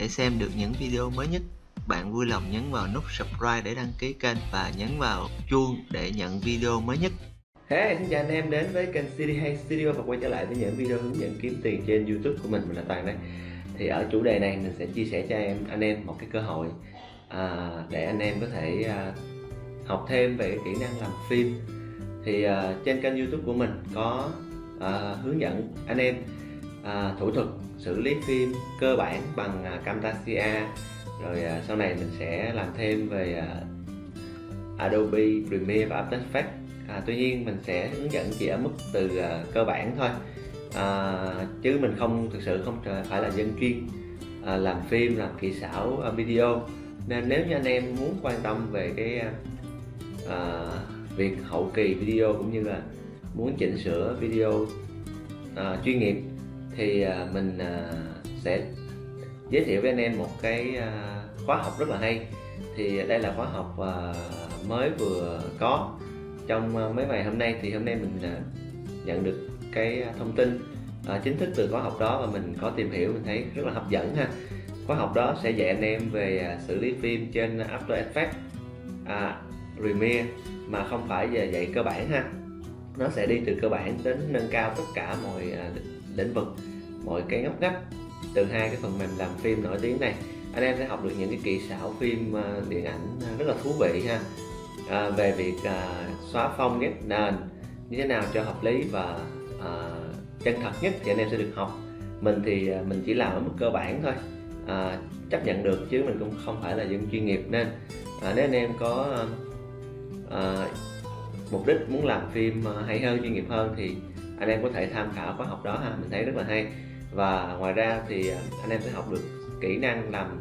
Để xem được những video mới nhất, bạn vui lòng nhấn vào nút subscribe để đăng ký kênh và nhấn vào chuông để nhận video mới nhất. Hey, xin chào anh em đến với kênh CD Hay Studio và quay trở lại với những video hướng dẫn kiếm tiền trên YouTube của mình là Toàn đây. Thì ở chủ đề này mình sẽ chia sẻ cho anh em một cái cơ hội để anh em có thể học thêm về kỹ năng làm phim. Thì trên kênh YouTube của mình có hướng dẫn anh em thủ thuật xử lý phim cơ bản bằng Camtasia, rồi sau này mình sẽ làm thêm về Adobe Premiere và After Effects. Tuy nhiên mình sẽ hướng dẫn chỉ ở mức từ cơ bản thôi, chứ mình không phải là dân chuyên làm phim, làm kỹ xảo video. Nên nếu như anh em muốn quan tâm về cái việc hậu kỳ video cũng như là muốn chỉnh sửa video chuyên nghiệp thì mình sẽ giới thiệu với anh em một cái khóa học rất là hay. Thì đây là khóa học mới vừa có trong mấy ngày hôm nay. Thì hôm nay mình nhận được cái thông tin chính thức từ khóa học đó và mình có tìm hiểu, mình thấy rất là hấp dẫn ha. Khóa học đó sẽ dạy anh em về xử lý phim trên After Effects, Premiere mà không phải về dạy cơ bản ha. Nó sẽ đi từ cơ bản đến nâng cao tất cả mọi lĩnh vực, mọi cái ngóc ngách từ hai cái phần mềm làm phim nổi tiếng này. Anh em sẽ học được những cái kỹ xảo phim điện ảnh rất là thú vị ha. Về việc xóa phông ghép nền như thế nào cho hợp lý và chân thật nhất thì anh em sẽ được học. Mình thì mình chỉ làm ở mức cơ bản thôi, chấp nhận được chứ mình cũng không phải là dân chuyên nghiệp. Nên nếu anh em có mục đích muốn làm phim hay hơn, chuyên nghiệp hơn thì anh em có thể tham khảo khóa học đó ha, mình thấy rất là hay. Và ngoài ra thì anh em sẽ học được kỹ năng làm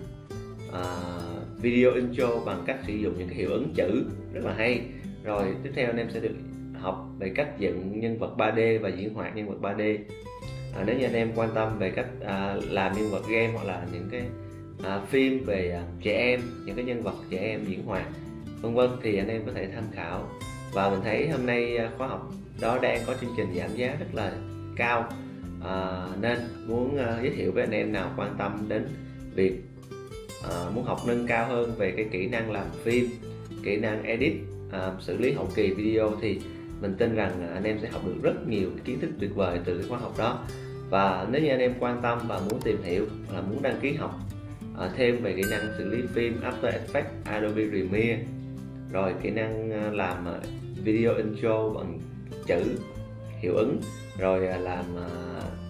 video intro bằng cách sử dụng những cái hiệu ứng chữ rất là hay. Rồi tiếp theo anh em sẽ được học về cách dựng nhân vật 3D và diễn hoạt nhân vật 3D. Nếu như anh em quan tâm về cách làm nhân vật game hoặc là những cái phim về trẻ em, những cái nhân vật trẻ em diễn hoạt vân vân thì anh em có thể tham khảo. Và mình thấy hôm nay khóa học đó đang có chương trình giảm giá rất là cao, nên muốn giới thiệu với anh em nào quan tâm đến việc muốn học nâng cao hơn về cái kỹ năng làm phim, kỹ năng edit, xử lý hậu kỳ video thì mình tin rằng anh em sẽ học được rất nhiều kiến thức tuyệt vời từ khóa học đó. Và nếu như anh em quan tâm và muốn tìm hiểu là muốn đăng ký học thêm về kỹ năng xử lý phim After Effects, Adobe Premiere, rồi kỹ năng làm video intro bằng chữ, hiệu ứng, rồi làm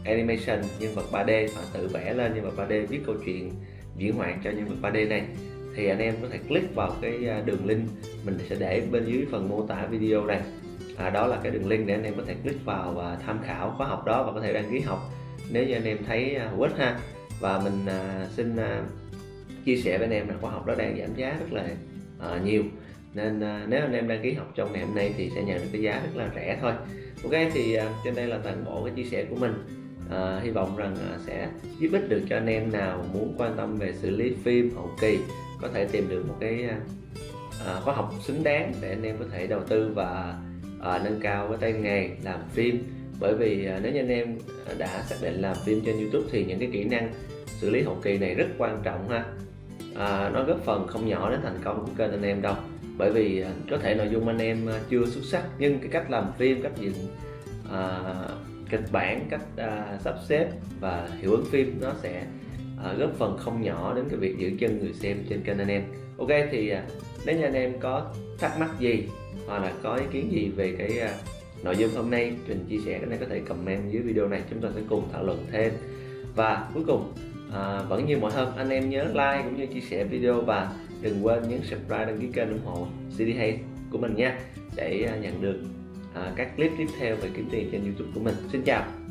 animation nhân vật 3D và tự vẽ lên nhân vật 3D, viết câu chuyện diễn hoạt cho nhân vật 3D này thì anh em có thể click vào cái đường link mình sẽ để bên dưới phần mô tả video này. Đó là cái đường link để anh em có thể click vào và tham khảo khóa học đó và có thể đăng ký học nếu như anh em thấy hữu ích ha. Và mình xin chia sẻ với anh em là khóa học đó đang giảm giá rất là nhiều, nên nếu anh em đăng ký học trong ngày hôm nay thì sẽ nhận được cái giá rất là rẻ thôi. Ok, thì trên đây là toàn bộ cái chia sẻ của mình. Hy vọng rằng sẽ giúp ích được cho anh em nào muốn quan tâm về xử lý phim hậu kỳ, có thể tìm được một cái khóa học xứng đáng để anh em có thể đầu tư và nâng cao cái tay nghề làm phim. Bởi vì nếu như anh em đã xác định làm phim trên YouTube thì những cái kỹ năng xử lý hậu kỳ này rất quan trọng ha. Nó góp phần không nhỏ đến thành công của kênh anh em đâu. Bởi vì có thể nội dung anh em chưa xuất sắc nhưng cái cách làm phim, cách dựng kịch bản, cách sắp xếp và hiệu ứng phim nó sẽ góp phần không nhỏ đến cái việc giữ chân người xem trên kênh anh em. Ok, thì nếu như anh em có thắc mắc gì hoặc là có ý kiến gì về cái nội dung hôm nay mình chia sẻ, anh em có thể comment dưới video này, chúng ta sẽ cùng thảo luận thêm. Và cuối cùng vẫn như mọi hôm, anh em nhớ like cũng như chia sẻ video và đừng quên nhấn subscribe, đăng ký kênh ủng hộ CD Hay của mình nha, để nhận được các clip tiếp theo về kiếm tiền trên YouTube của mình. Xin chào.